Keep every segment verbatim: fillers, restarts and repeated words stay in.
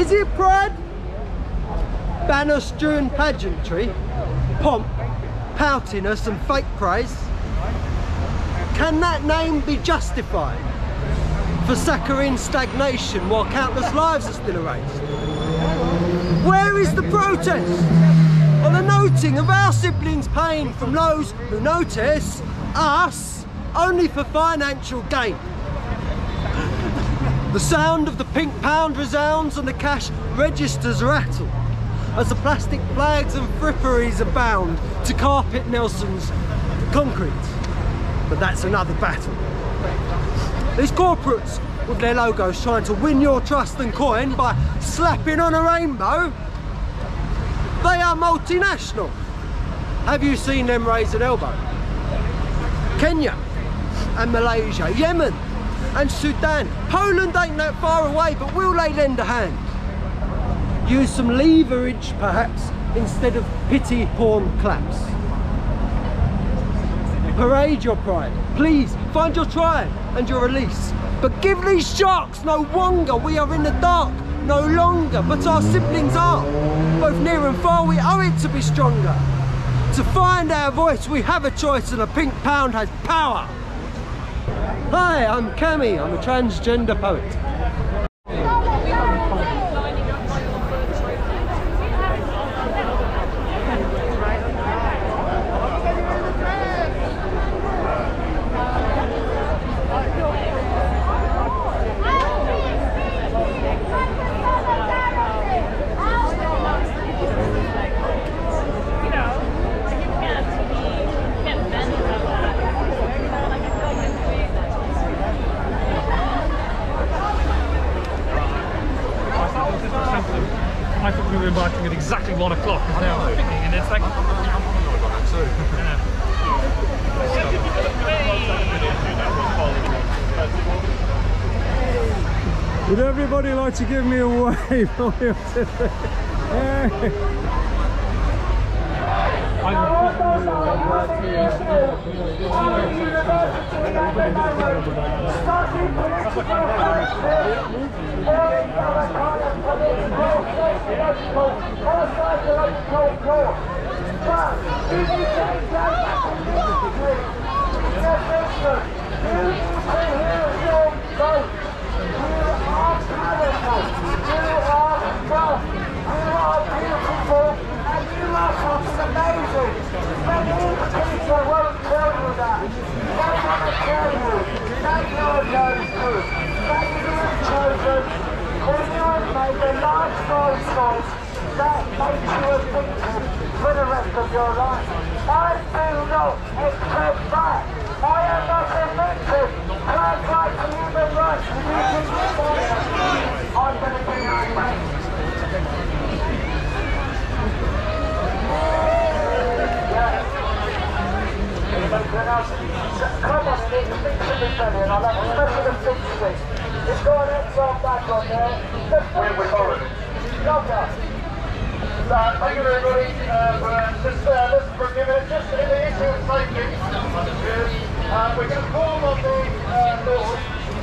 Is it pride? Banners during pageantry, pomp, poutiness and fake praise. Can that name be justified for saccharine stagnation while countless lives are still erased? Where is the protest on the noting of our siblings' pain from those who notice us only for financial gain? The sound of the pink pound resounds and the cash registers rattle as the plastic flags and fripperies abound to carpet Nelson's concrete. But that's another battle. These corporates with their logos trying to win your trust and coin by slapping on a rainbow. They are multinational. Have you seen them raise an elbow? Kenya and Malaysia, Yemen and Sudan. Poland ain't that far away, but will they lend a hand? Use some leverage, perhaps, instead of pity porn claps. Parade your pride, please, find your tribe and your release. But give these sharks no wonder, we are in the dark no longer, but our siblings are. Both near and far, we owe it to be stronger. To find our voice, we have a choice and a pink pound has power. Hi, I'm Cammy, I'm a transgender poet. Would everybody like to give me a wave? You are tough, you are beautiful, and you are something amazing. Many people won't tell you that. They want to tell you that you are very good, that you have chosen, that you have made the large life choice that makes you a victim for the rest of your life. I do not accept that. I am not a victim. I'd like to human rights and you can live on. I'm going to be your come on, it's a picture of the family, and I love it, especially the picture of it. It's got an exile back on there. Where we're going. Love that. So, thank you everybody. Uh, just uh, listen for a few minutes. Just in the issue of safety, uh, we're going to form on the uh, law.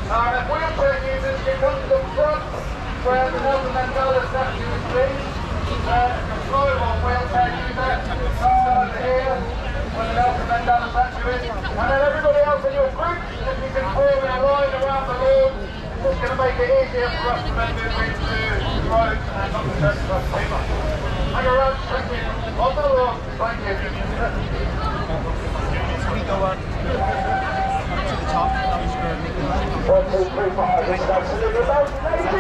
Uh, if wheelchair users can come to the front where the Northern Mandela statue is, please. Uh, slow on wheelchair users, uh, here where the Northern Mandela statue is. And then everybody else in your group, if you can form in a line around the lawn, it's going to make it easier for us to make it into the road and not the church for us to keep up. Hang around, thank you. On the lawn, thank you. We go on to the top. One, two, three, five, six, L G B T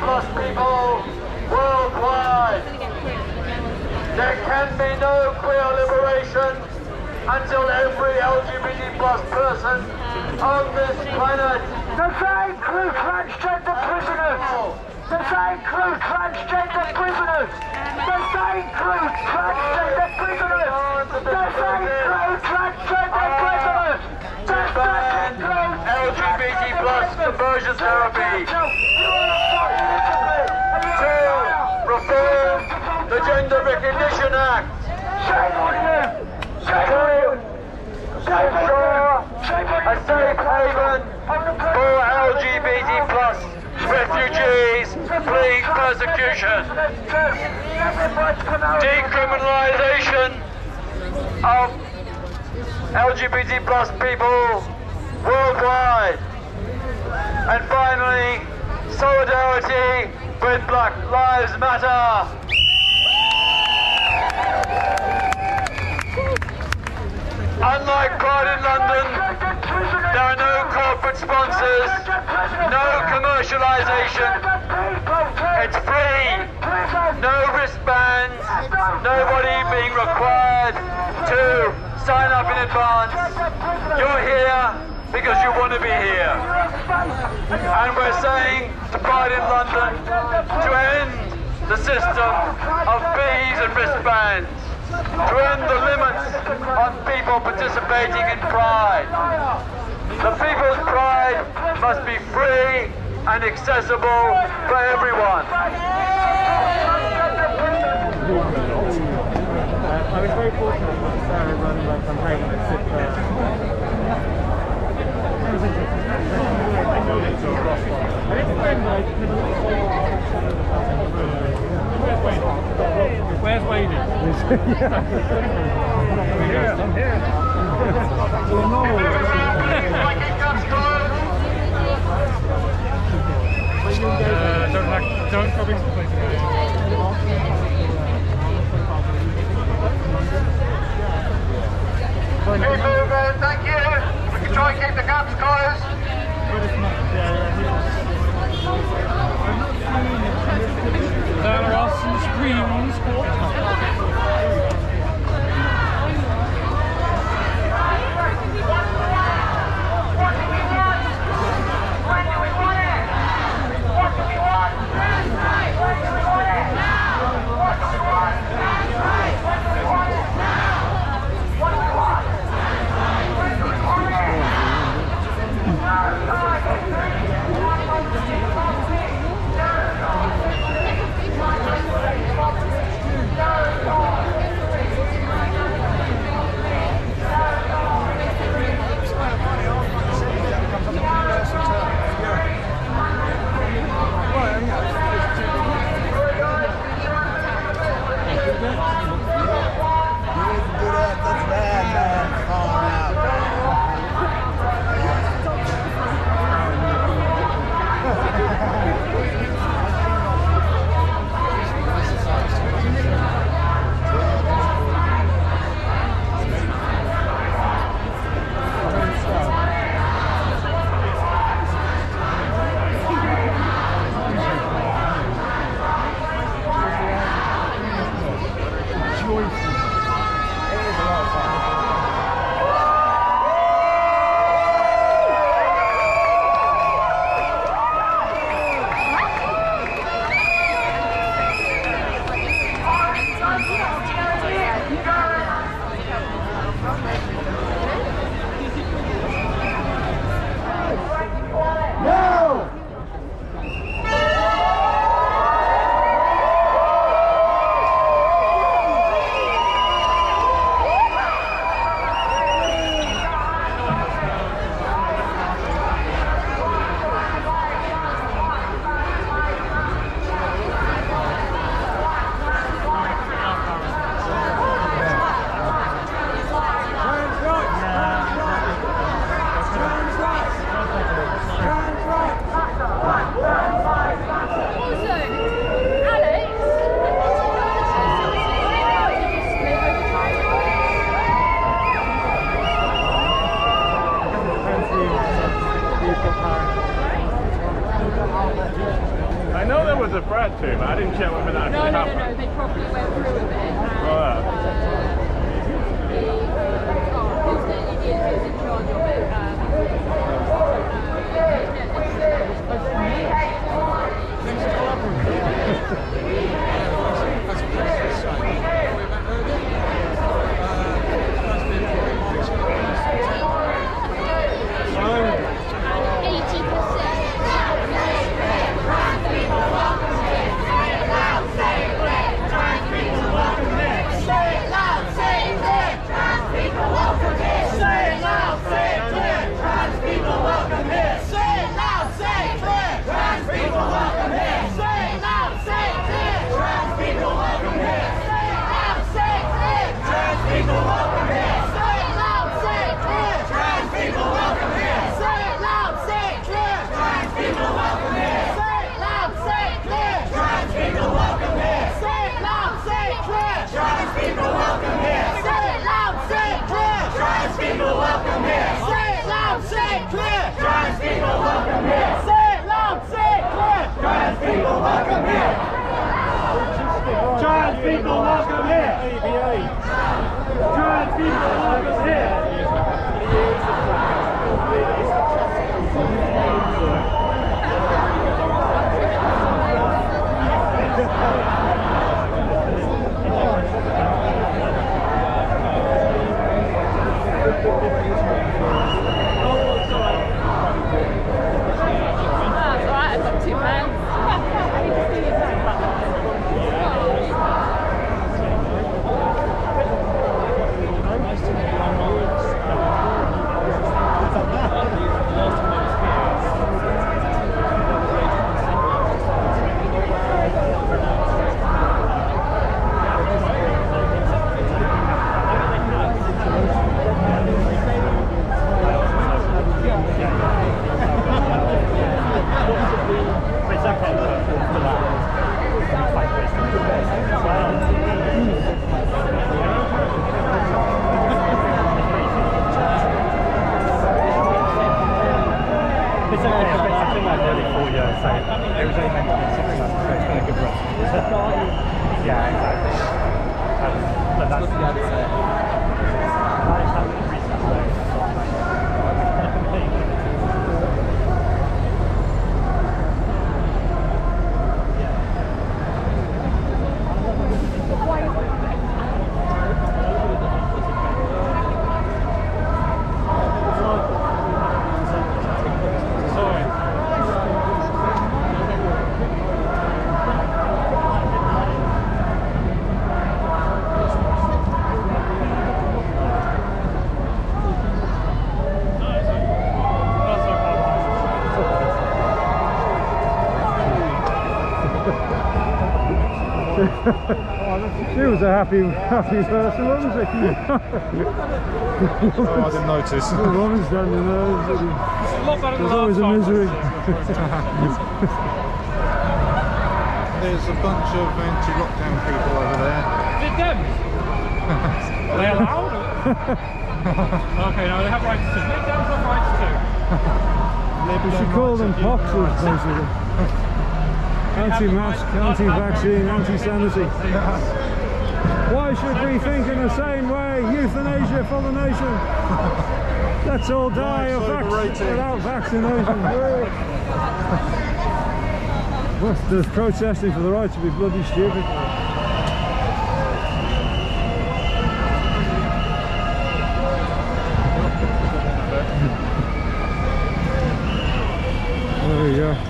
plus people worldwide. There can be no queer liberation until every L G B T plus person on this planet. The same crew transgender prisoners! The same crew transgender prisoners! The same crew transgender prisoners! The same crew transgender prisoners! The same crew L G B T plus conversion therapy! To reform the Gender Recognition Act! Shame on you! Shame on you! Shame on you! A safe haven for L G B T plus refugees fleeing persecution! Decriminalisation of L G B T plus people worldwide! And finally, solidarity with Black Lives Matter! Unlike Pride in London, there are no corporate sponsors, no commercialisation, it's free, no wristbands, nobody being required to sign up in advance. You're here because you want to be here. And we're saying to Pride in London to end the system of fees and wristbands, to end the limits on people participating in Pride. The people's Pride must be free and accessible for everyone. I was very fortunate that Sarah ran my campaign with Sipra. Where's Wadey? Yeah. I'm here. uh, don't like, don't come into the place again. Thank you. We can try and keep the gaps closed. There are some screams. What do we want? When do we want it? What do we want? That's right. When do we want it? Now. What do we want? That's right. When do we want it? Now. What do we want? That's right. When do we want it? Now. I know there was a Brad tomb. I didn't check whether that actually happened. No, no, no, no, they probably went through with it. She was a happy, happy person, wasn't she? Oh, I didn't notice. The woman's standing there. There's always a misery. There's a bunch of anti-lockdown people over there. Did them? Are they allowed? Okay, no, they have rights to. Lockdowns have rights to. We should call them poxers, basically. Anti-mask, anti-vaccine, anti-sanity. Why should we think in the same way? Euthanasia for the nation. Let's all die of vac without vaccination. There's protesting for the right to be bloody stupid. There we go.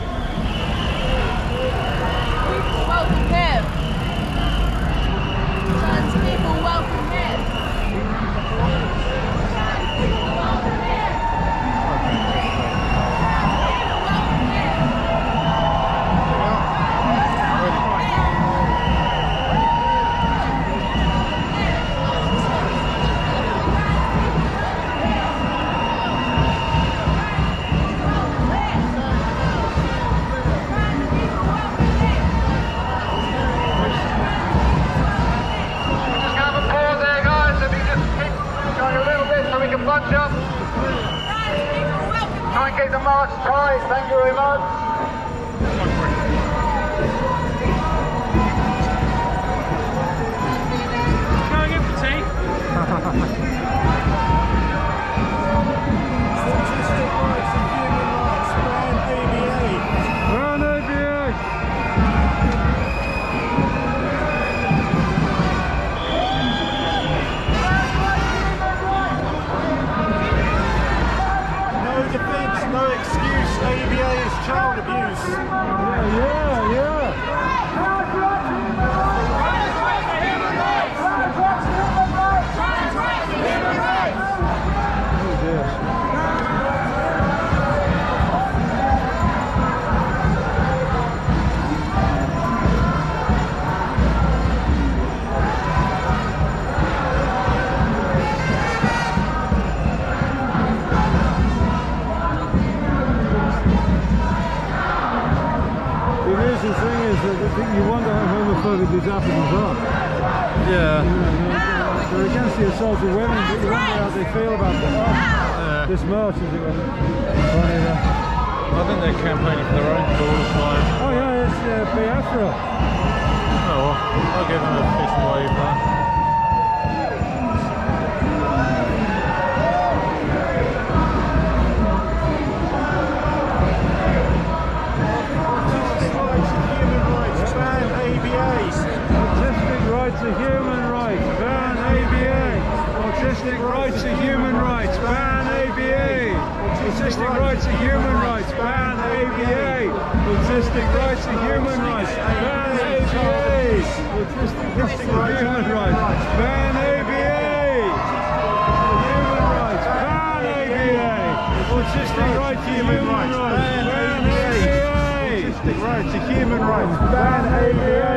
Oh yeah, it's uh, Biafra. Oh well, I'll give them a fish wave there. Autistic rights are human rights, ban A B A. Autistic rights are human rights, ban A B A. Autistic rights are human rights, ban A B A. Autistic rights are human rights, ban A B A. Human rights, ban A B A. Autistic rights are human rights, ban A B A. Autistic rights are human rights, ban A B A.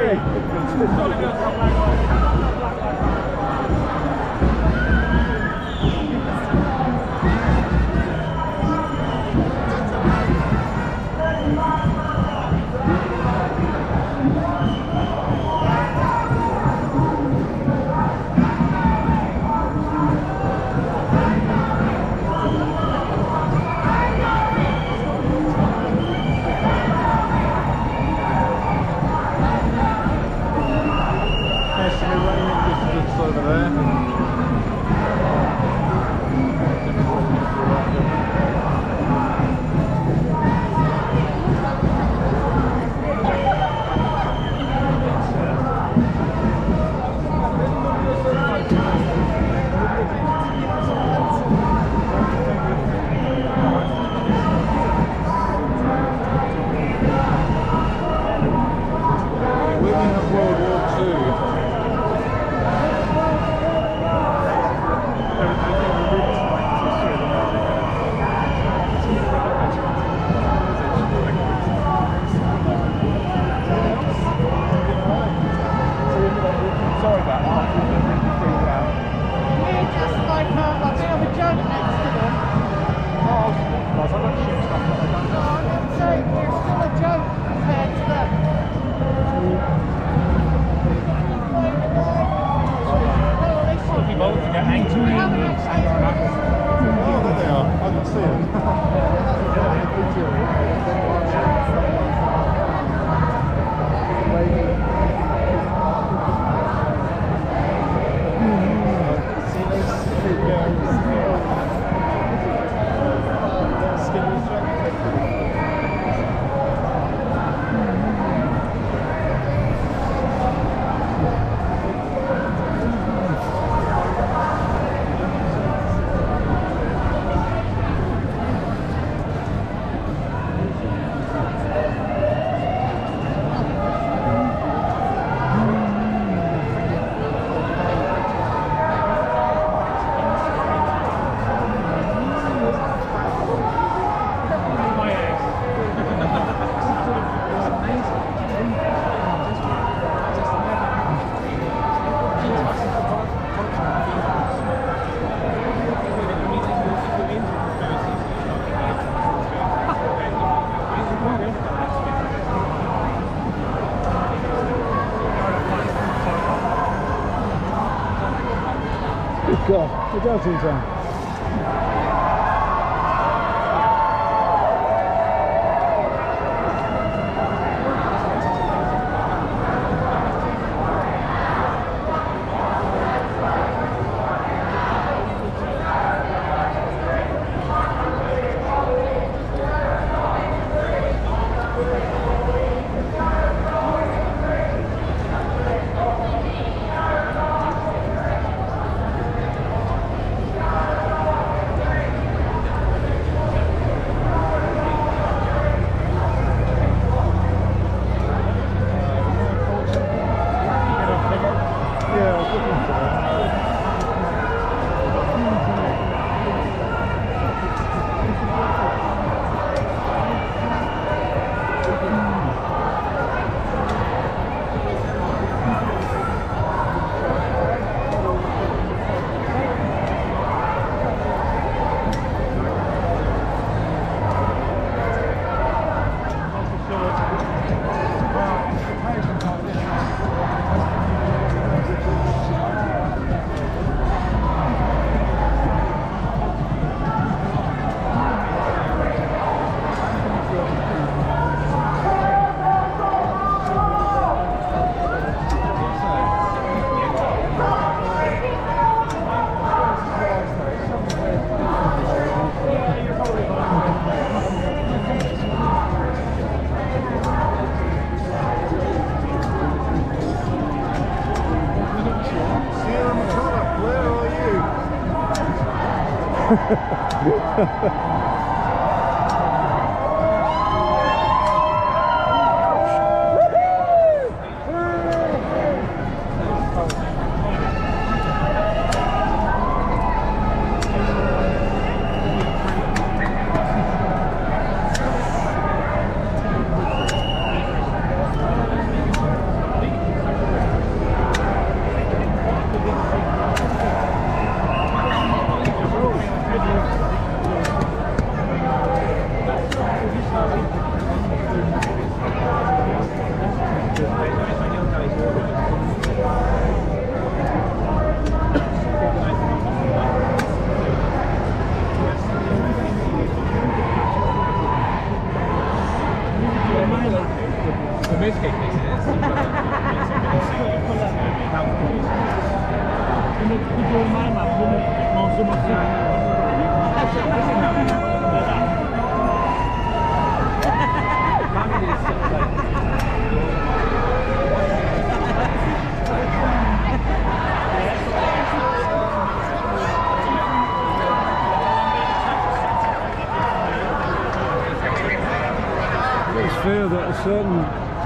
God, it does in time.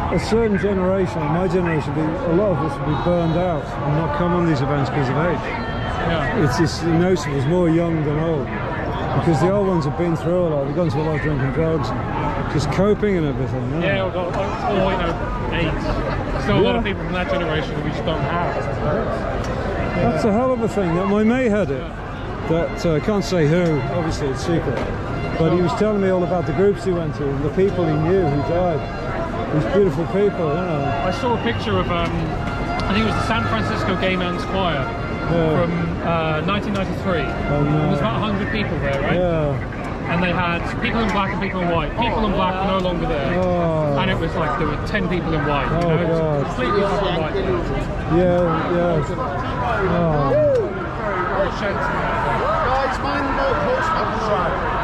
A certain generation, my generation, a lot of us would be burned out and not come on these events because of age. Yeah. It's just noticeable, it's more young than old. Because the old ones have been through a lot, they've gone through a lot of drinking drugs, and just coping and everything. No? Yeah, or, or you know, AIDS. Still a yeah. lot of people from that generation we just don't have. Yeah. That's a hell of a thing. That my mate had it. Yeah. That uh, I can't say who, obviously it's secret. But he was telling me all about the groups he went to and the people he knew who died. These beautiful people, yeah. I saw a picture of, um, I think it was the San Francisco Gay Men's Choir yeah. from uh, nineteen ninety-three. Oh, no. There was about one hundred people there, right? Yeah. And they had people in black and people in white. People in black were no longer there. Oh. And it was like there were ten people in white. Oh, you know? It was completely white. Yeah, yeah. Oh. Guys, mind the horse outside.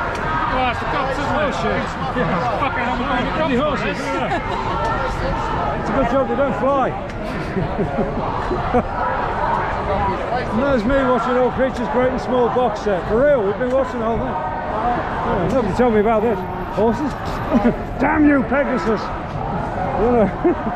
That's the cops as well, shit. Yeah. Fucking hell, we're going to horses. Yeah. It's a good job they don't fly. And there's me watching All Creatures Great and Small box set. For real, we've been watching all that. Yeah, nobody told me about this. Horses? Damn you, Pegasus! Um,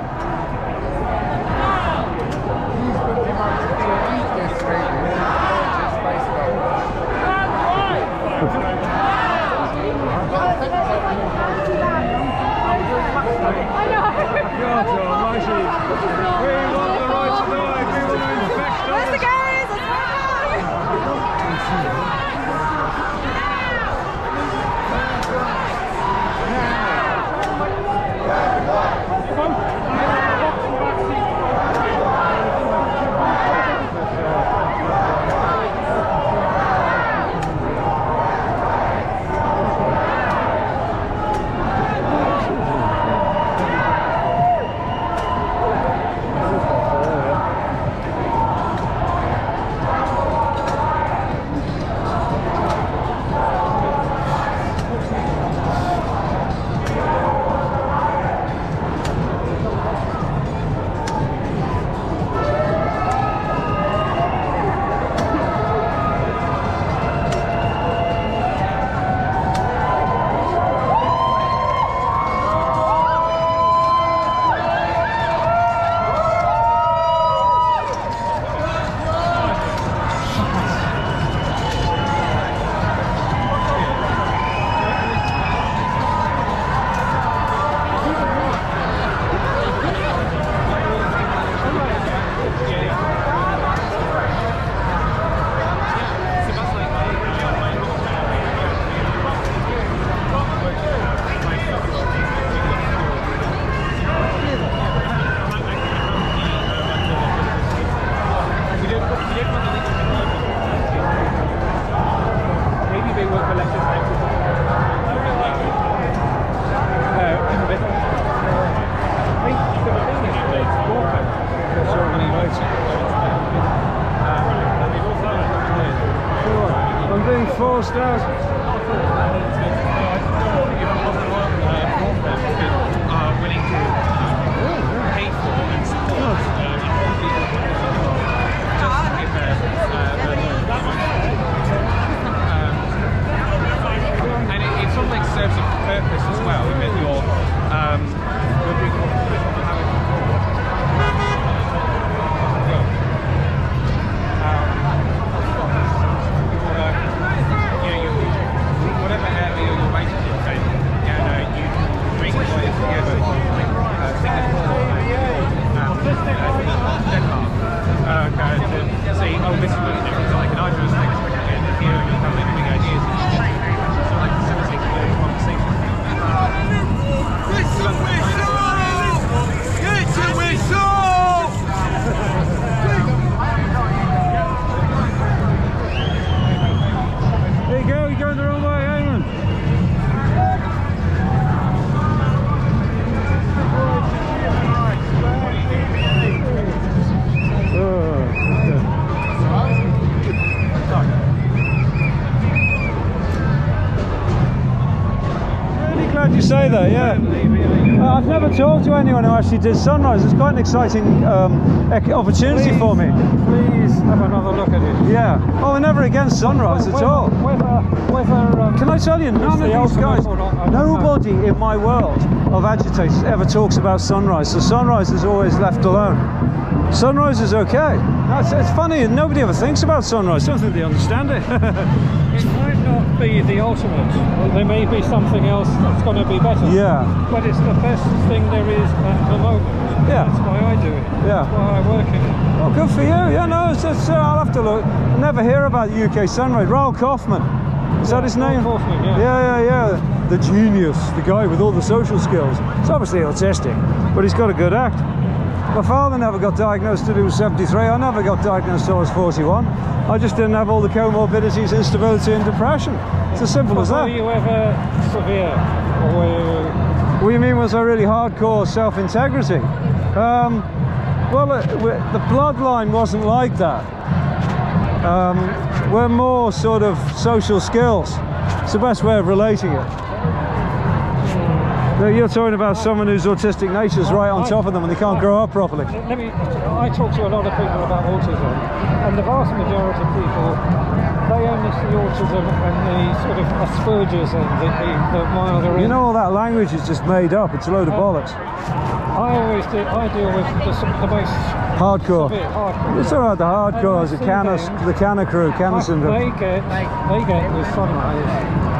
say that, yeah. Uh, I've never talked to anyone who actually did Sunrise. It's quite an exciting um, opportunity please, for me. Please have another look at it. Yeah. Oh, we're never against Sunrise well, at whether, all. Whether, whether, um, Can I tell you, none of these guys, not, nobody know. in my world of agitators ever talks about Sunrise. So Sunrise is always left alone. Sunrise is okay. No, it's, it's funny, nobody ever thinks about Sunrise. I don't think they understand it. It might not be the ultimate. There may be something else that's going to be better. Yeah. But it's the best thing there is at the moment. Yeah. That's why I do it. Yeah. That's why I work in it. Well, good for you. Yeah, no, it's, it's, uh, I'll have to look. I never hear about U K Sunrise. Ralph Kaufman. Is yeah, that his name? Ralph Kaufman, yeah. Yeah, yeah, yeah. The genius. The guy with all the social skills. It's obviously autistic, but he's got a good act. My father never got diagnosed till he was seventy-three, I never got diagnosed till I was forty-one. I just didn't have all the comorbidities, instability and depression. It's as simple but as that. Were you ever severe? Or were you... What do you mean, was I really hardcore self-integrity? Um, well, it, the bloodline wasn't like that. Um, we're more sort of social skills. It's the best way of relating it. You're talking about someone whose autistic nature's right on top of them and they can't grow up properly. Let me, I talk to a lot of people about autism, and the vast majority of people, they only see autism and the sort of Asperger's and the, the, the milder... You know, all that language is just made up, it's a load of um, bollocks. I always do, I deal with the, the most... Hardcore. Severe, hardcore. It's alright, the hardcores, the Canna, the Canna crew, Canna syndrome. They get, they get with Sunrise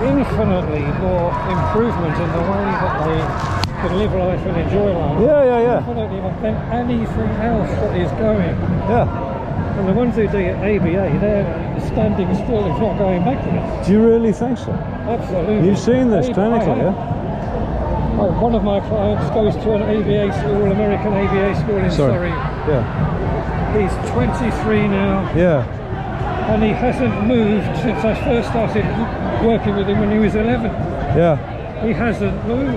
infinitely more improvement in the way that they can live life and enjoy life. Yeah, yeah, yeah. Infinitely more than anything else that is going. Yeah. And the ones who do it A B A, they're standing still, it's not going backwards. Do you really think so? Absolutely. You've seen this clinically, yeah? Oh, one of my clients goes to an A B A school, American A B A school in Sorry. Surrey. Yeah. He's twenty-three now. Yeah. And he hasn't moved since I first started working with him when he was eleven. Yeah. He hasn't moved.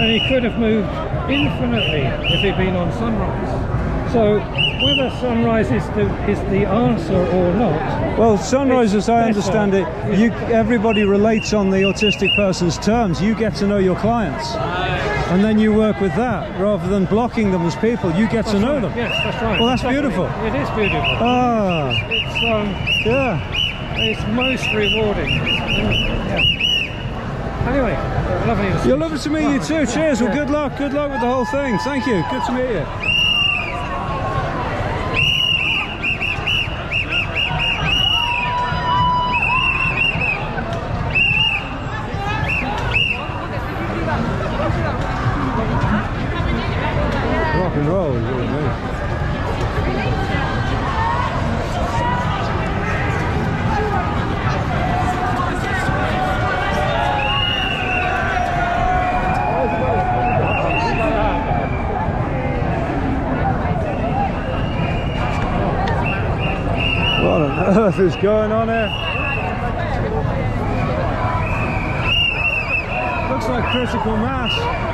And he could have moved infinitely if he'd been on Sunrise. So whether Sunrise is the, is the answer or not... Well, Sunrise, as I understand it, you, everybody relates on the autistic person's terms. You get to know your clients. And then you work with that, rather than blocking them as people. You get that's to know right. them. Yes, that's right. Well, that's exactly. beautiful. It, it is beautiful. Ah. It's, it's, um, yeah. It's most rewarding. Yeah. Anyway, lovely to see you. You're lovely to meet you too. Cheers. Yeah. Well, good luck. Good luck with the whole thing. Thank you. Good to meet you. What is going on here? Looks like critical mass.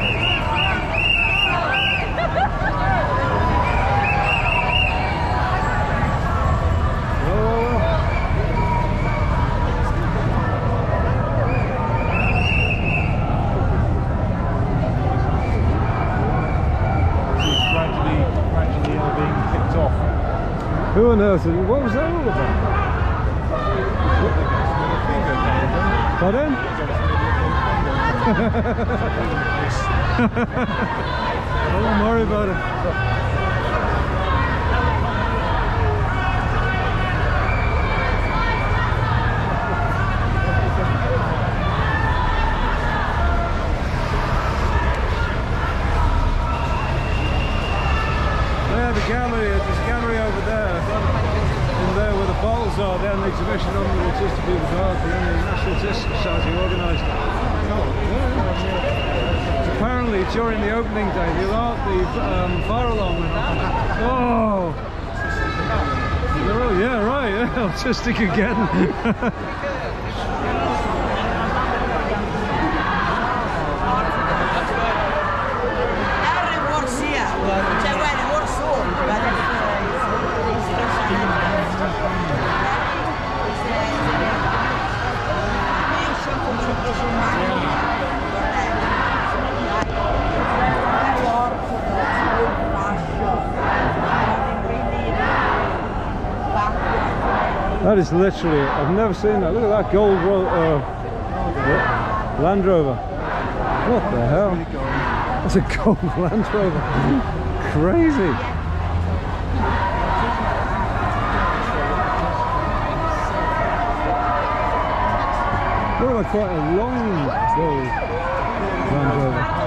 Who on earth? What was that all about? Pardon? Don't worry about it. There, the gallery. There's a gallery over there. Bottles are there, an exhibition on the autistic people card, the National Autistic Society organised. Apparently, during the opening day, the alarm, the um, fire alarm went off. Oh! All, yeah, right, yeah, autistic again. Yeah. That is literally, I've never seen that. Look at that gold ro uh, Land Rover. What the hell? That's a gold Land Rover. Crazy. Look like quite a long gold Land Rover.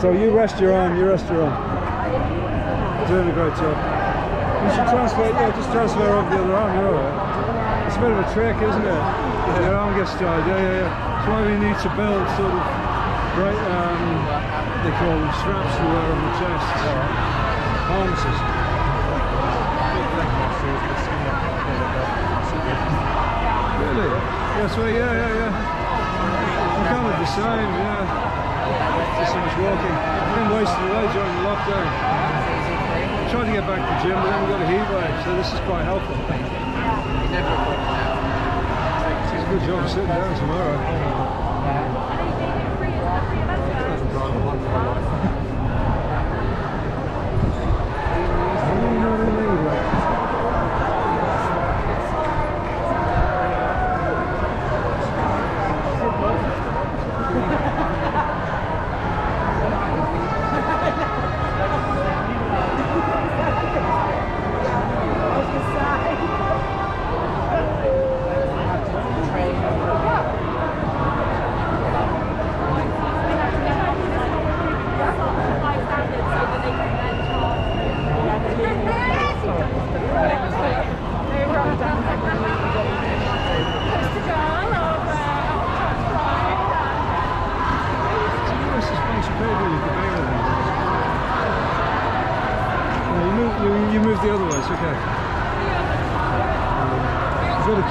So you rest your arm, you rest your arm. Doing a great job. You should transfer, yeah, just transfer over the other arm, you're alright. It's a bit of a trick, isn't it? Yeah. Your arm gets tired, yeah, yeah, yeah. It's why we need to build sort of great, um, what they call them, straps to wear on the chest, harnesses. Really? Yes, well, yeah, yeah, yeah. I'm kind of the same, yeah. Just so much walking. I've been wasted away during the lockdown. I tried to get back to the gym, but then we got a heat wave, so this is quite helpful. It's a good job sitting down tomorrow.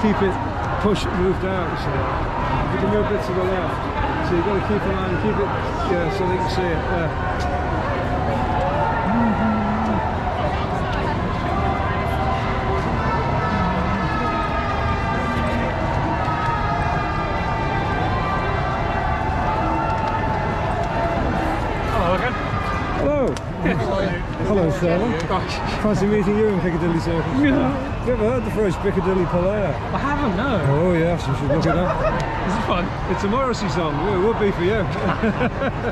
Keep it, push it, move down. So you can move a bit to the left. So you've got to keep an eye and keep it, yeah, so they can see it there. Hello again. Hello. Hello, sir. Gosh. Fancy meeting you in Piccadilly Circus. Yeah. You ever heard the phrase Piccadilly Palaire? I haven't, no. Oh yes, you should look it up. This is fun. It's a Morrissey song, it would be for you.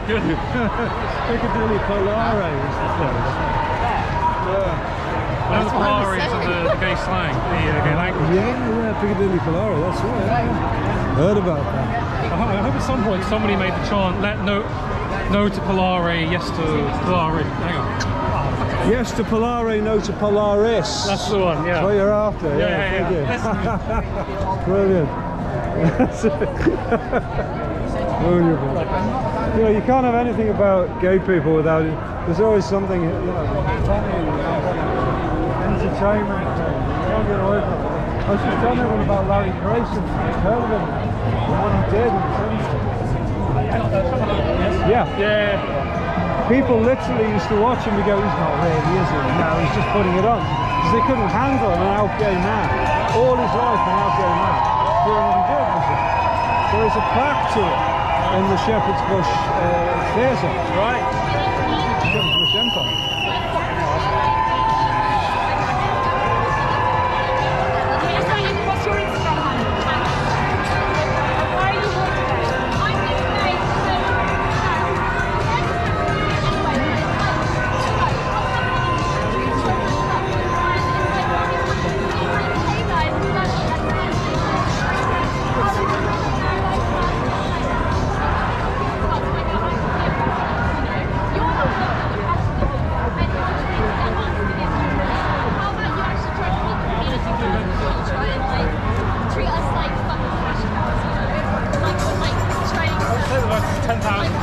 Piccadilly Palaire was the phrase. Yeah. Well, the Polari is the, the gay slang, the uh, gay language. Yeah, yeah, Piccadilly Palaire, that's right. Yeah. Heard about that. I hope, I hope at some point somebody made the chant, let no, no to Polari, yes to Polari. Hang on. Yes to Polari, no to Polaris. That's the one, yeah. That's what you're after. Yeah, yeah, yeah. yeah. Brilliant. Brilliant. You know, you can't have anything about gay people without it. There's always something, you know, funny, entertainment. You can't get away from it. I was just telling everyone about Larry Grayson. I've heard of him and what he did. Yeah. Yeah. People literally used to watch him and go, he's not really, is he? No, he's just putting it on. Because they couldn't handle an out-gay man. All his life an out-gay man. Doing what he did, was it? There is a park tour in the Shepherd's Bush uh, Theatre, right? Shepherd's Bush Empire.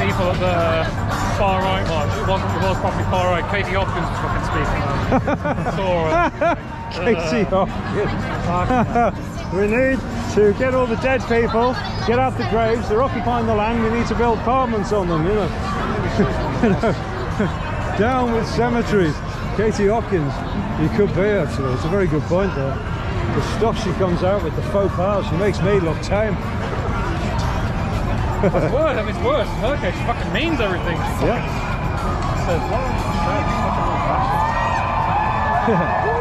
People at the far right march, it wasn't, it was probably far right. Katie Hopkins was fucking speaking. Saw her. Katie Hopkins. We need to get all the dead people, get out the graves, they're occupying the land, we need to build apartments on them, you know. You know? Down with cemeteries. Katie Hopkins, you could be actually, it's a very good point there. The stuff she comes out with, the faux pas, she makes me look tame. It's worse, I mean, it's worse. In her case, she fucking means everything. She yeah. says, what is she saying? She's fucking old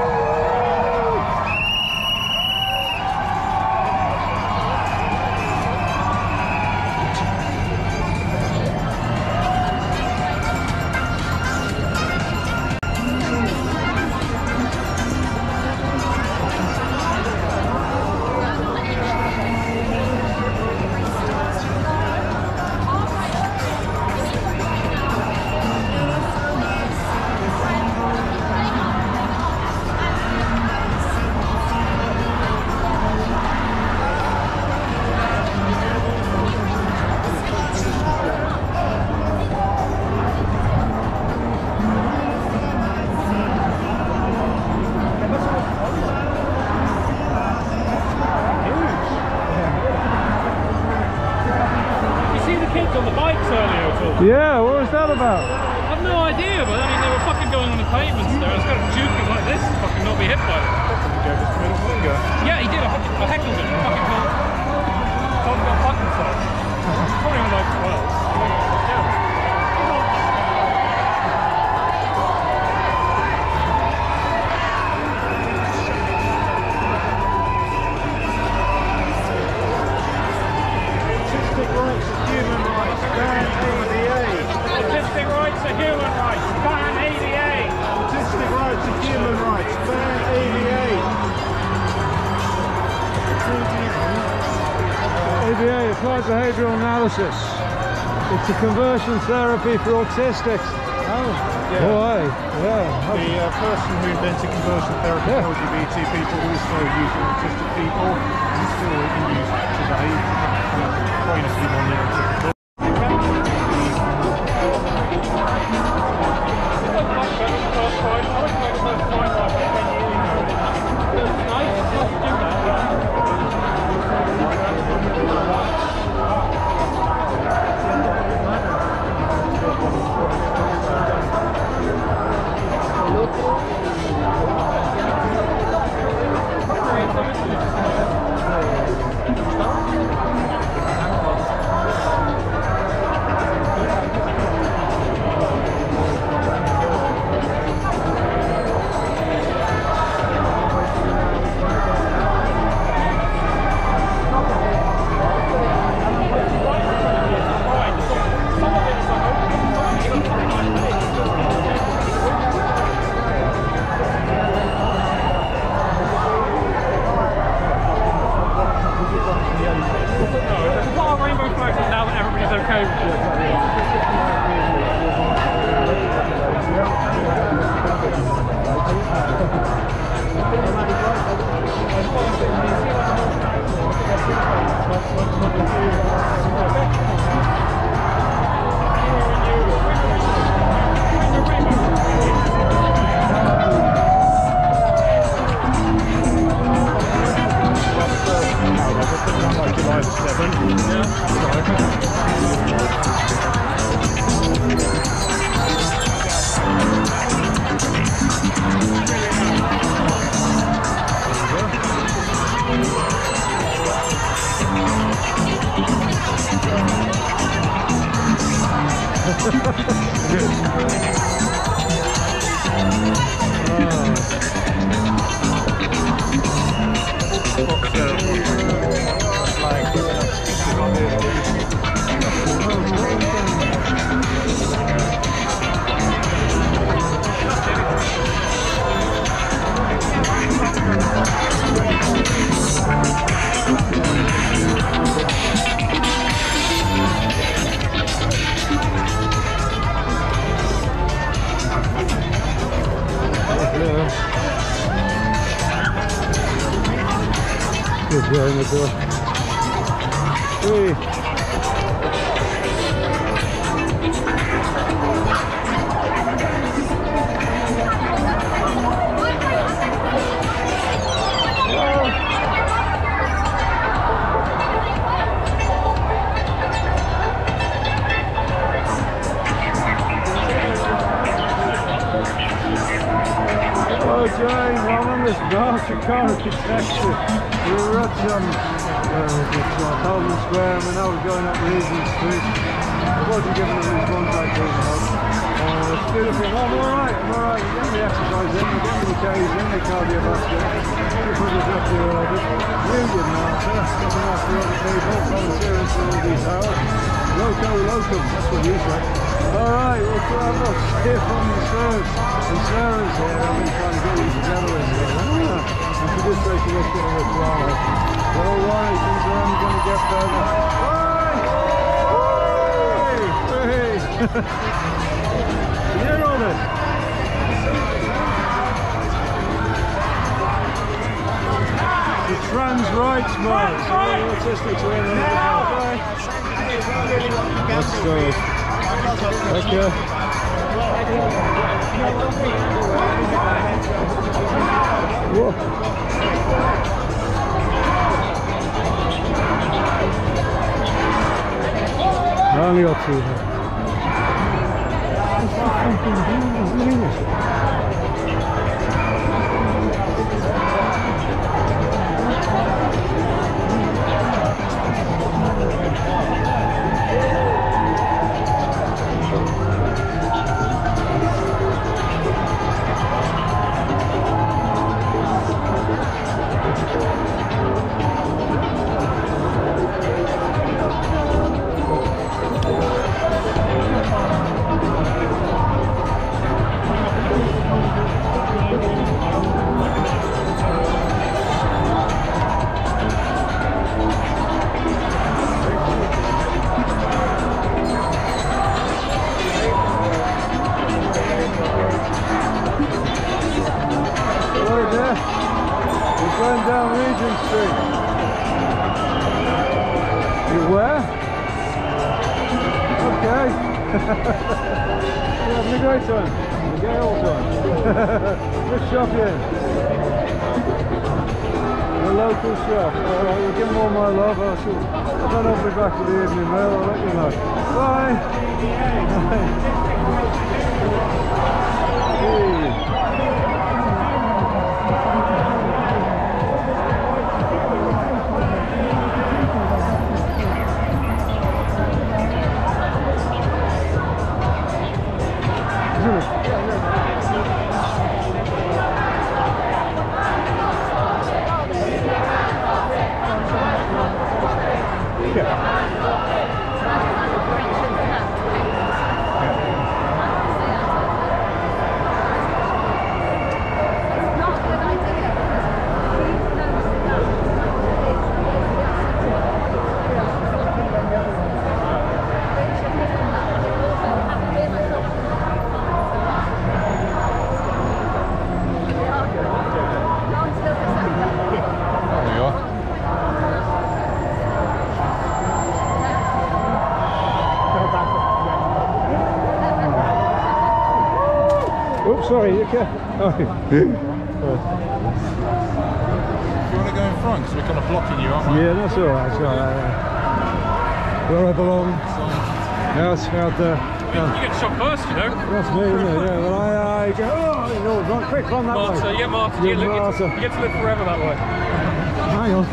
Yeah, what was that about? I have no idea, but I mean, they were fucking going on the pavements there. I was kind of juking like this to fucking not be hit by it. Yeah, he did. I fucking I heckled him. I fucking told him to fuck himself. Probably even like, well, A B A, applied behavioural analysis. It's a conversion therapy for autistics. Oh, yeah. Boy, yeah. The uh, person who invented conversion therapy for yeah. L G B T people also used autistic people. It's still in use today. Quite a few more narratives. Thank you. Wearing the door. Hey. Oh, Jane, well, on this dark, you can't detect it. We were at um, where was this one? Holden Square, and now we're going up Regent Street. I wasn't giving them this one back in. Uh, it's beautiful. Oh, I'm alright, I'm alright. You get the exercise in, you get the K's in, the cardiovascular. You put us up to your orbit. You didn't answer. Nothing else for other people. Volunteering for all these hours. Loco, locum. That's what you said. Alright, we'll have a look. Here from the Sarah's. And Sarah's here. I've been trying to get these together as well. And for this race, we're getting a Polari. But all right, things are only going to get better. Hey! Hey! You hear all this? The trans rights march. Autistics are in the middle. Let's go. Let's go. Whoa. I only got two here. What's that fucking thing? Isn't it? Sorry, you can. Oh. Do you want to go in front? Because we're kind of blocking you, aren't we? Yeah, that's alright. All right, yeah. Where I belong. Now it's out there. Uh, you get shot first, you know. That's me, isn't it? Yeah, but I, I go, oh, no, run, quick, run that Marta, way. Yeah, Marta, yeah, Marta. You, you get to live forever that way. Hang on.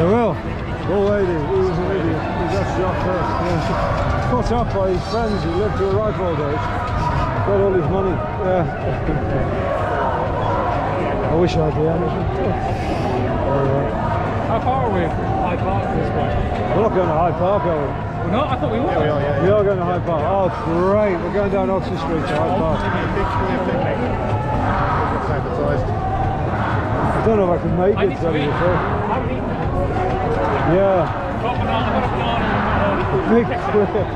I will. Poor lady, he was an idiot. He got shot first. Yeah. Put up by his friends who lived to a ripe old age. Got all his money. Yeah. I wish I had the ambition. How far are we from Hyde Park at this point? We're not going to Hyde Park, are we? We're not? I thought we were. Yeah, we are, yeah, yeah. We are going to Hyde Park. Oh, great. We're going down Oxford Street to Hyde Park. I don't know if I can make it. I need to eat. Yeah. I've got a banana. I've got a banana. Big clip. Yeah.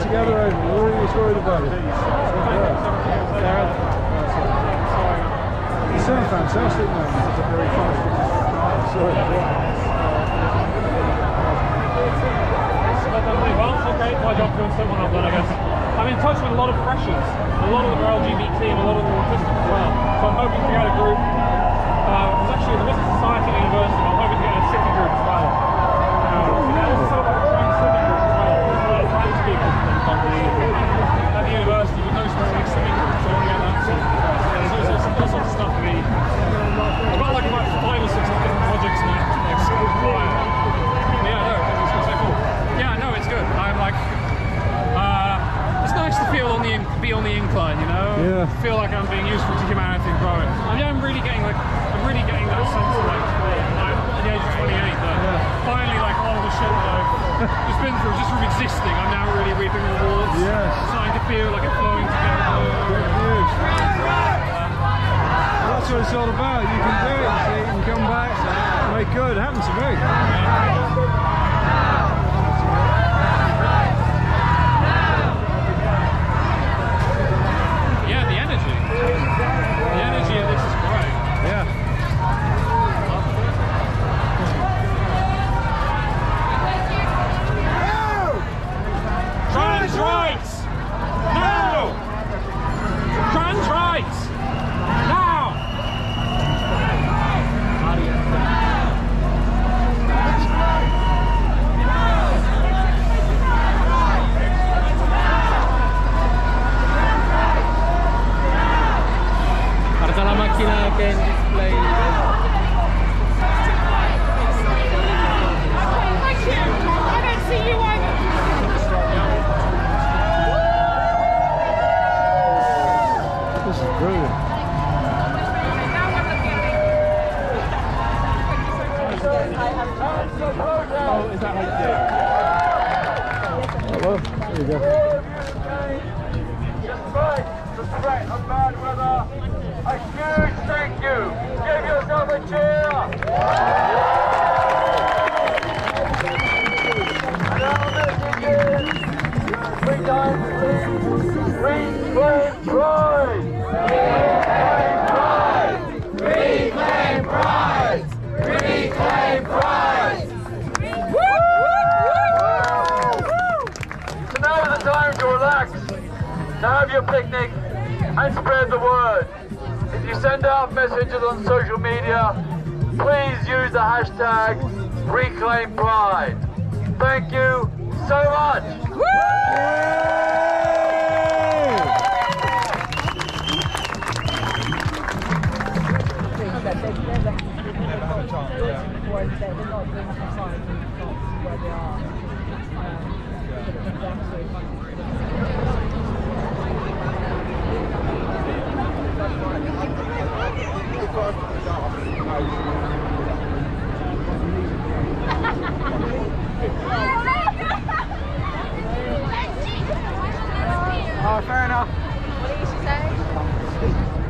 Together, I really was worried about it. Yeah. It's a fantastic moment. It's a very fast. Okay, my job doing something I've done, I guess. I'm in touch with a lot of freshers, a lot of them are L G B T and a lot of them are autistic as well. So I'm hoping to get a group. Uh, there's actually the Western Society at University, but I'm hoping to get a city group as well. Um, so there's a sort of trans city group as well. There's a lot of trans people at the university with no specific city group, so I want to get that sort of stuff. There's all sorts of, all sorts of stuff to be. I've got like about five or six different projects now, like school choir. Yeah, no, it's so cool. Yeah, no, it's good. I'm like, uh, it's nice to feel on the, be on the incline, you know? Yeah. I feel like I'm being useful to humanity and growing. I mean, I'm really getting like, I'm really getting that sense of like, I'm at the age of twenty-eight, that yeah. finally like all the shit that I've just been through, just from existing, I'm now really reaping rewards. Yeah. Starting to feel like it's flowing together. Huge. Well, that's what it's all about. You can do it, see, you can come back, make good. It happens to me. Yeah. Oh, fair enough. What did you say?